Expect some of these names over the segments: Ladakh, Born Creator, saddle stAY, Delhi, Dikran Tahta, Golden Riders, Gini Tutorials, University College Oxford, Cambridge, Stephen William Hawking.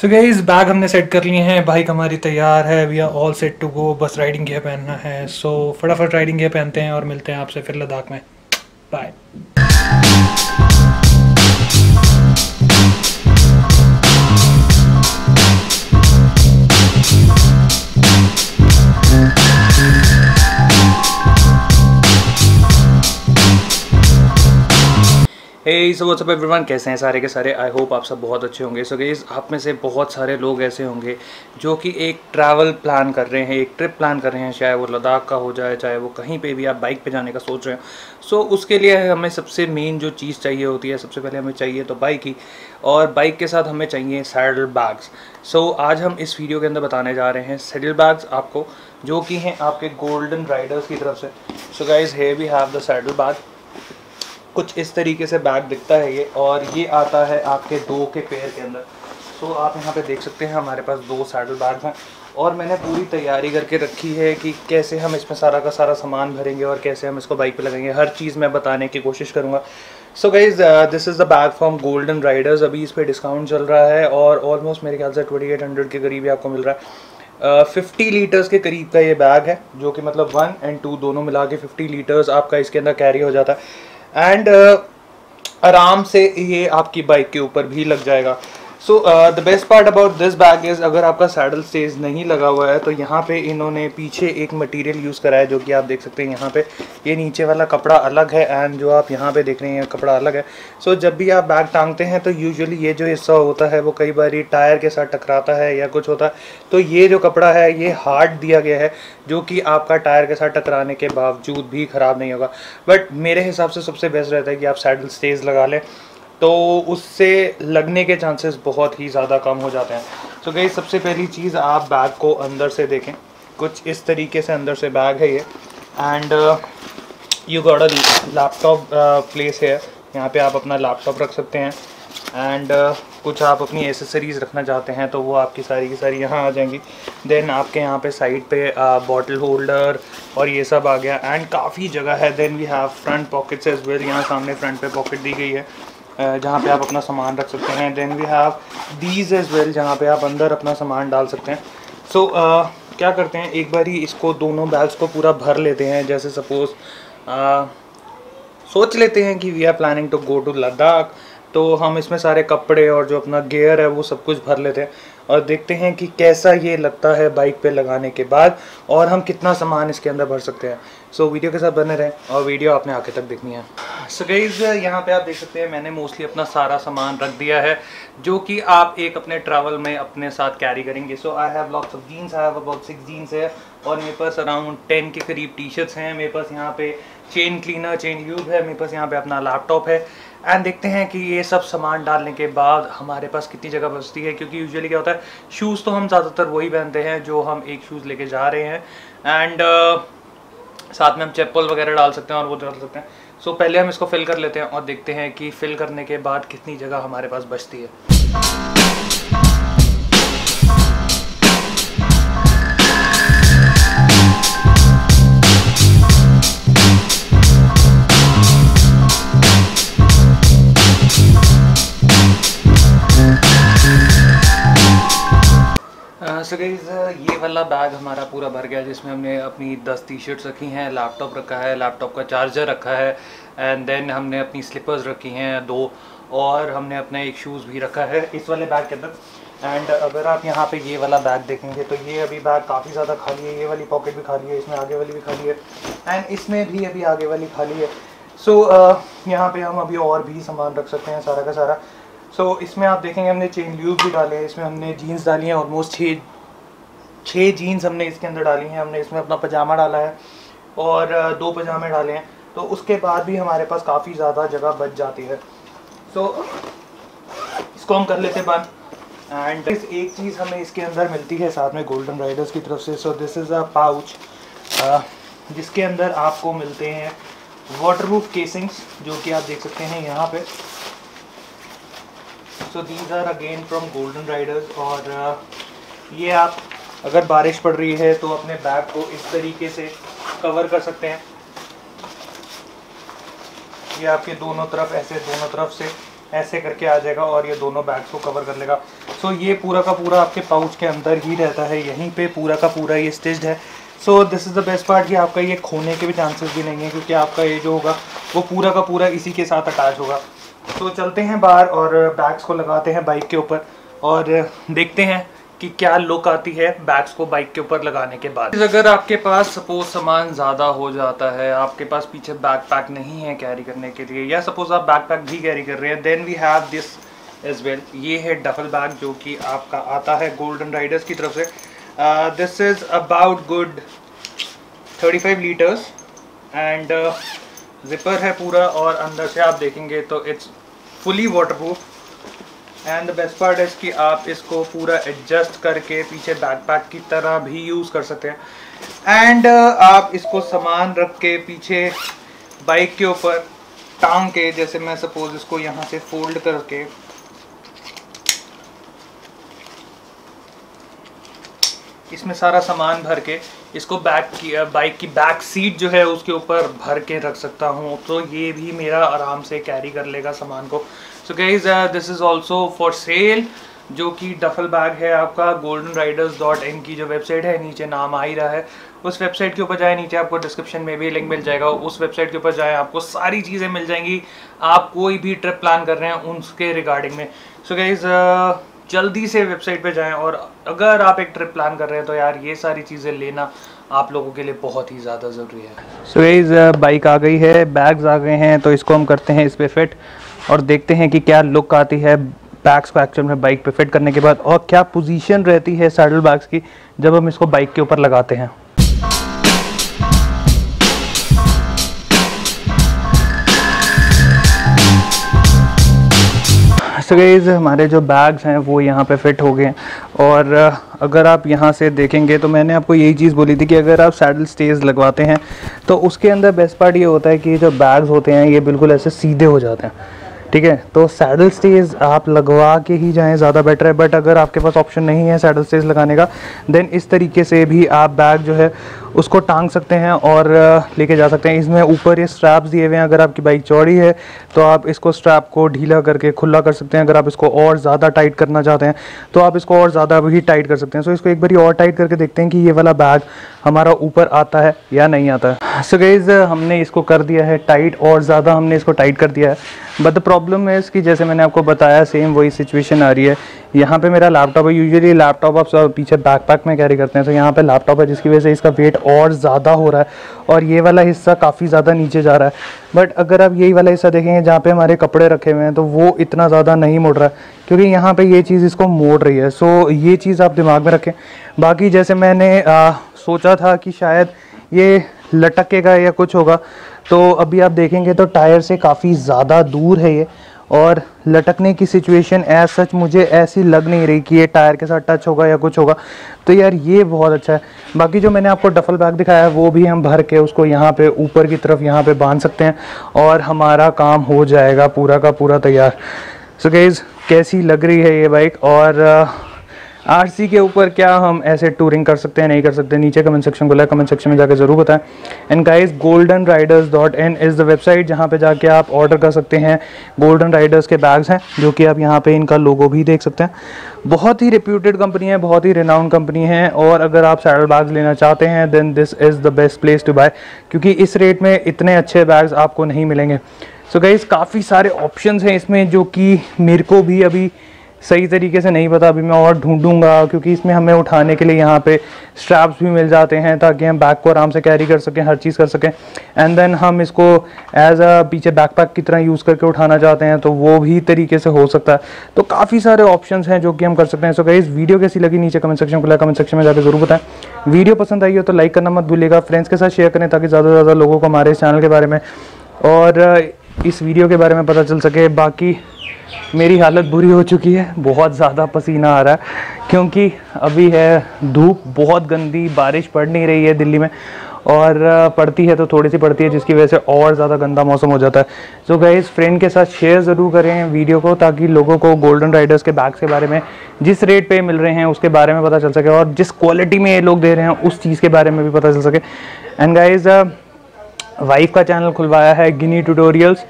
सो guys bag हमने set कर लिए हैं, बाइक हमारी तैयार है, we are all set to go. बस राइडिंग गियर पहनना है, सो फटाफट राइडिंग गियर पहनते हैं और मिलते हैं आपसे फिर लद्दाख में। Bye. Hey so what's up everyone, कैसे हैं सारे के सारे। आई होप आप सब बहुत अच्छे होंगे। सो गाइस आप में से बहुत सारे लोग ऐसे होंगे जो कि एक ट्रैवल प्लान कर रहे हैं, एक ट्रिप प्लान कर रहे हैं, चाहे वो लद्दाख का हो जाए, चाहे वो कहीं पे भी आप बाइक पे जाने का सोच रहे हो। सो उसके लिए हमें सबसे मेन जो चीज़ चाहिए होती है, सबसे पहले हमें चाहिए तो बाइक ही, और बाइक के साथ हमें चाहिए सैडल बैग्स। सो आज हम इस वीडियो के अंदर बताने जा रहे हैं सैडल बैग्स आपको, जो कि हैं आपके गोल्डन राइडर्स की तरफ से। So guys here we have the saddle bag. कुछ इस तरीके से बैग दिखता है ये, और ये आता है आपके दो के पैर के अंदर। सो आप यहाँ पे देख सकते हैं हमारे पास दो सैडल बैग हैं, और मैंने पूरी तैयारी करके रखी है कि कैसे हम इसमें सारा का सारा सामान भरेंगे और कैसे हम इसको बाइक पे लगाएंगे। हर चीज़ मैं बताने की कोशिश करूँगा। So guys this is the bag from Golden Riders. अभी इस पर डिस्काउंट चल रहा है और ऑलमोस्ट मेरे ख्याल से 2800 के करीब आपको मिल रहा है। 50 लीटर्स के करीब का ये बैग है, जो कि मतलब 1 और 2 दोनों मिला के 50 लीटर्स आपका इसके अंदर कैरी हो जाता है, एंड आराम से ये आपकी बाइक के ऊपर भी लग जाएगा। So the best part about this bag is, अगर आपका सैडल स्टेज नहीं लगा हुआ है तो यहाँ पे इन्होंने पीछे एक मटेरियल यूज़ करा है, जो कि आप देख सकते हैं यहाँ पे ये नीचे वाला कपड़ा अलग है एंड जो आप यहाँ पे देख रहे हैं कपड़ा अलग है। सो जब भी आप बैग टांगते हैं तो यूजुअली ये जो हिस्सा होता है वो कई बार टायर के साथ टकराता है या कुछ होता है, तो ये जो कपड़ा है ये हार्ड दिया गया है, जो कि आपका टायर के साथ टकराने के बावजूद भी ख़राब नहीं होगा। बट मेरे हिसाब से सबसे बेस्ट रहता है कि आप सैडल स्टेज लगा लें, तो उससे लगने के चांसेस बहुत ही ज़्यादा कम हो जाते हैं। सो गाइस सबसे पहली चीज़, आप बैग को अंदर से देखें, कुछ इस तरीके से अंदर से बैग है ये, and you got a laptop place है, यहाँ पे आप अपना लैपटॉप रख सकते हैं, एंड कुछ आप अपनी एसेसरीज़ रखना चाहते हैं तो वो आपकी सारी की सारी यहाँ आ जाएंगी। देन आपके यहाँ पे साइड पे बॉटल होल्डर और ये सब आ गया, एंड काफ़ी जगह है। Then we have front pockets as well, यहाँ सामने फ्रंट पे पॉकेट दी गई है जहाँ पे आप अपना सामान रख सकते हैं। Then we have these as well, जहाँ पे आप अंदर अपना सामान डाल सकते हैं। सो क्या करते हैं, एक बार ही इसको दोनों बैग्स को पूरा भर लेते हैं। जैसे सपोज सोच लेते हैं कि we are planning to go to Ladakh, तो हम इसमें सारे कपड़े और जो अपना गियर है वो सब कुछ भर लेते हैं और देखते हैं कि कैसा ये लगता है बाइक पे लगाने के बाद और हम कितना सामान इसके अंदर भर सकते हैं। सो वीडियो के साथ बने रहें और वीडियो आपने आखिर तक देखनी है। सो गाइस यहाँ पे आप देख सकते हैं मैंने मोस्टली अपना सारा सामान रख दिया है, जो कि आप एक अपने ट्रैवल में अपने साथ कैरी करेंगे। सो I have lots of jeans, I have about 6 jeans है, और मेरे पास अराउंड 10 के करीब टी शर्ट्स हैं। मेरे पास यहाँ पे चेन क्लीनर, चेन ल्यूब है, मेरे पास यहाँ पे अपना लैपटॉप है। एंड देखते हैं कि ये सब सामान डालने के बाद हमारे पास कितनी जगह बचती है, क्योंकि यूजुअली क्या होता है, शूज़ तो हम ज़्यादातर वही पहनते हैं जो हम एक शूज़ लेके जा रहे हैं, एंड साथ में हम चप्पल वगैरह डाल सकते हैं और वो डाल सकते हैं। सो पहले हम इसको फिल कर लेते हैं और देखते हैं कि फिल करने के बाद कितनी जगह हमारे पास बचती है। सो गाइस ये वाला बैग हमारा पूरा भर गया, जिसमें हमने अपनी 10 टी शर्ट्स रखी हैं, लैपटॉप रखा है, लैपटॉप का चार्जर रखा है, एंड देन हमने अपनी स्लीपर्स रखी हैं 2, और हमने अपना एक शूज़ भी रखा है इस वाले बैग के अंदर। एंड अगर आप यहाँ पे ये वाला बैग देखेंगे तो ये अभी बैग काफ़ी ज़्यादा खाली है, ये वाली पॉकेट भी खाली है, इसमें आगे वाली भी खाली है, एंड इसमें भी अभी आगे वाली खाली है। सो यहाँ पर हम अभी और भी सामान रख सकते हैं सारा का सारा। सो इसमें आप देखेंगे हमने चेन ल्यूब भी डाले हैं, इसमें हमने जीन्स डाली हैं, ऑलमोस्ट 6 जीन्स हमने इसके अंदर डाली हैं। हमने इसमें अपना पजामा डाला है और 2 पजामे डाले हैं, तो उसके बाद भी हमारे पास काफ़ी ज़्यादा जगह बच जाती है। सो इसको हम कर लेते हैं बंद। एंड एक चीज़ हमें इसके अंदर मिलती है साथ में गोल्डन राइडर्स की तरफ से। So this is a pouch, जिसके अंदर आपको मिलते हैं वाटरप्रूफ केसिंग्स, जो कि आप देख सकते हैं यहाँ पे। So these are again from Golden Riders, और ये आप अगर बारिश पड़ रही है तो अपने बैग को इस तरीके से कवर कर सकते हैं। ये आपके दोनों तरफ ऐसे, दोनों तरफ से ऐसे करके आ जाएगा और ये दोनों बैग्स को कवर कर लेगा। सो ये पूरा का पूरा आपके पाउच के अंदर ही रहता है, यहीं पे पूरा का पूरा ये स्टिच्ड है। So this is the best part, ये आपका ये खोने के भी चांसेस भी नहीं है क्योंकि आपका ये जो होगा वो पूरा का पूरा इसी के साथ अटैच होगा। तो चलते हैं बाहर और बैग्स को लगाते हैं बाइक के ऊपर और देखते हैं कि क्या लुक आती है बैग्स को बाइक के ऊपर लगाने के बाद। अगर आपके पास सपोज सामान ज़्यादा हो जाता है, आपके पास पीछे बैकपैक नहीं है कैरी करने के लिए, या सपोज आप बैकपैक भी कैरी कर रहे हैं, then we have this as well. ये है डबल बैग जो कि आपका आता है गोल्डन राइडर्स की तरफ से। This is about good 35 litres and zipper है पूरा और अंदर से आप देखेंगे तो it's fully waterproof. And the best part is कि आप इसको पूरा एडजस्ट करके पीछे बैकपैक की तरह भी यूज़ कर सकते हैं। एंड आप इसको सामान रख के पीछे बाइक के ऊपर टांग के, जैसे मैं सपोज़ इसको यहाँ से फोल्ड करके इसमें सारा सामान भर के इसको बाइक की बैक सीट जो है उसके ऊपर भर के रख सकता हूँ, तो ये भी मेरा आराम से कैरी कर लेगा सामान को। So guys this is also for sale, जो कि डफल बैग है आपका goldenriders.in की जो वेबसाइट है, नीचे नाम आ ही रहा है, उस वेबसाइट के ऊपर जाए, नीचे आपको डिस्क्रिप्शन में भी लिंक मिल जाएगा, उस वेबसाइट के ऊपर जाए, आपको सारी चीज़ें मिल जाएंगी, आप कोई भी ट्रिप प्लान कर रहे हैं उनके रिगार्डिंग में। सो गाइज जल्दी से वेबसाइट पे जाएं और अगर आप एक ट्रिप प्लान कर रहे हैं तो यार ये सारी चीज़ें लेना आप लोगों के लिए बहुत ही ज़्यादा ज़रूरी है। सो गाइस बाइक आ गई है, बैग्स आ गए हैं, तो इसको हम करते हैं इस पे फिट और देखते हैं कि क्या लुक आती है बैग्स को एक्चुअल में बाइक पे फिट करने के बाद, और क्या पोजीशन रहती है सैडल बैग्स की जब हम इसको बाइक के ऊपर लगाते हैं। सो गाइस हमारे जो बैग्स हैं वो यहाँ पे फिट हो गए हैं, और अगर आप यहाँ से देखेंगे तो मैंने आपको यही चीज़ बोली थी कि अगर आप सैडल स्टेज लगवाते हैं तो उसके अंदर बेस्ट पार्ट ये होता है कि जो बैग्स होते हैं ये बिल्कुल ऐसे सीधे हो जाते हैं, ठीक है। तो सैडल स्टेज आप लगवा के ही जाएँ ज़्यादा बेटर है, बट अगर आपके पास ऑप्शन नहीं है सैडल स्टेज लगाने का, देन इस तरीके से भी आप बैग जो है उसको टांग सकते हैं और लेके जा सकते हैं। इसमें ऊपर ये स्ट्रैप्स दिए हुए हैं, अगर आपकी बाइक चौड़ी है तो आप इसको स्ट्रैप को ढीला करके खुला कर सकते हैं, अगर आप इसको और ज़्यादा टाइट करना चाहते हैं तो आप इसको और ज़्यादा भी टाइट कर सकते हैं। सो इसको एक बारी और टाइट करके देखते हैं कि ये वाला बैग हमारा ऊपर आता है या नहीं आता है। सो गाइस हमने इसको कर दिया है टाइट, और ज़्यादा हमने इसको टाइट कर दिया है, बट द प्रॉब्लम है इसकी, जैसे मैंने आपको बताया सेम वही सिचुएशन आ रही है। यहाँ पे मेरा लैपटॉप है, यूजुअली लैपटॉप आप सब पीछे बैकपैक में कैरी करते हैं, तो यहाँ पे लैपटॉप है जिसकी वजह से इसका वेट और ज़्यादा हो रहा है और ये वाला हिस्सा काफ़ी ज़्यादा नीचे जा रहा है। बट अगर आप यही वाला हिस्सा देखेंगे जहाँ पे हमारे कपड़े रखे हुए हैं तो वो इतना ज़्यादा नहीं मोड़ रहा है, क्योंकि यहाँ पे ये चीज़ इसको मोड़ रही है। सो ये चीज़ आप दिमाग में रखें। बाकी जैसे मैंने सोचा था कि शायद ये लटकेगा या कुछ होगा, तो अभी आप देखेंगे तो टायर से काफ़ी ज़्यादा दूर है ये, और लटकने की सिचुएशन एज सच मुझे ऐसी लग नहीं रही कि ये टायर के साथ टच होगा या कुछ होगा, तो यार ये बहुत अच्छा है। बाकी जो मैंने आपको डफल बैग दिखाया है वो भी हम भर के उसको यहाँ पे ऊपर की तरफ यहाँ पे बांध सकते हैं और हमारा काम हो जाएगा पूरा का पूरा तैयार। सो गाइस कैसी लग रही है ये बाइक, और आरसी के ऊपर क्या हम ऐसे टूरिंग कर सकते हैं नहीं कर सकते, नीचे कमेंट सेक्शन खुला है, कमेंट सेक्शन में जाकर ज़रूर बताएं। And guys goldenriders.in is the website जहां पे जाके आप ऑर्डर कर सकते हैं गोल्डन राइडर्स के बैग्स हैं, जो कि आप यहां पे इनका लोगो भी देख सकते हैं। बहुत ही रिप्यूटेड कंपनी है, बहुत ही रिनाउंड कंपनी है, और अगर आप सैडल बैग्स लेना चाहते हैं then this is the best place to buy, क्योंकि इस रेट में इतने अच्छे बैग्स आपको नहीं मिलेंगे। सो गाइस काफ़ी सारे ऑप्शंस हैं इसमें जो कि मेरे को भी अभी सही तरीके से नहीं पता, अभी मैं और ढूंढूंगा, क्योंकि इसमें हमें उठाने के लिए यहाँ पे स्ट्रैप्स भी मिल जाते हैं ताकि हम बैग को आराम से कैरी कर सकें, हर चीज़ कर सकें। एंड देन हम इसको एज अ पीछे बैकपैक की तरह यूज़ करके उठाना चाहते हैं तो वो भी तरीके से हो सकता है। तो काफ़ी सारे ऑप्शंस हैं जो कि हम कर सकते हैं। सो गाइस वीडियो कैसी लगी नीचे कमेंट सेक्शन खुला है, कमेंट सेक्शन में जाकर ज़रूर बताएं। वीडियो पसंद आई हो तो लाइक करना मत भूलिएगा, फ्रेंड्स के साथ शेयर करें ताकि ज़्यादा से ज़्यादा लोगों को हमारे इस चैनल के बारे में और इस वीडियो के बारे में पता चल सके। बाकी मेरी हालत बुरी हो चुकी है, बहुत ज़्यादा पसीना आ रहा है क्योंकि अभी है धूप बहुत गंदी, बारिश पड़ नहीं रही है दिल्ली में, और पड़ती है तो थोड़ी सी पड़ती है जिसकी वजह से और ज़्यादा गंदा मौसम हो जाता है। सो गाइस फ्रेंड के साथ शेयर ज़रूर करें वीडियो को ताकि लोगों को गोल्डन राइडर्स के बैग्स के बारे में जिस रेट पे मिल रहे हैं उसके बारे में पता चल सके, और जिस क्वालिटी में ये लोग दे रहे हैं उस चीज़ के बारे में भी पता चल सके। एंड गाइज़ वाइफ का चैनल खुलवाया है गिनी ट्यूटोरियल्स,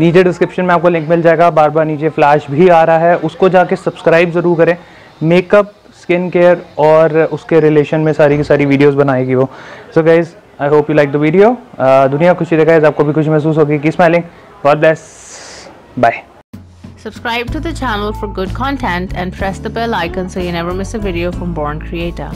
नीचे डिस्क्रिप्शन में आपको लिंक मिल जाएगा, बार बार नीचे फ्लैश भी आ रहा है, उसको जाके सब्सक्राइब ज़रूर करें। मेकअप, स्किन केयर और उसके रिलेशन में सारी की सारी वीडियोस बनाएगी वो। So guys I hope you like the video. दुनिया खुशी रखा है, आपको भी खुशी महसूस होगी। Keep smiling, God bless, bye. Subscribe to the channel for good content and press the bell icon so you never miss a video from Born Creator.